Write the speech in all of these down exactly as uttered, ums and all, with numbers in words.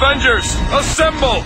Avengers, assemble!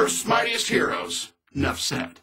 Earth's Mightiest Heroes. Nuff said.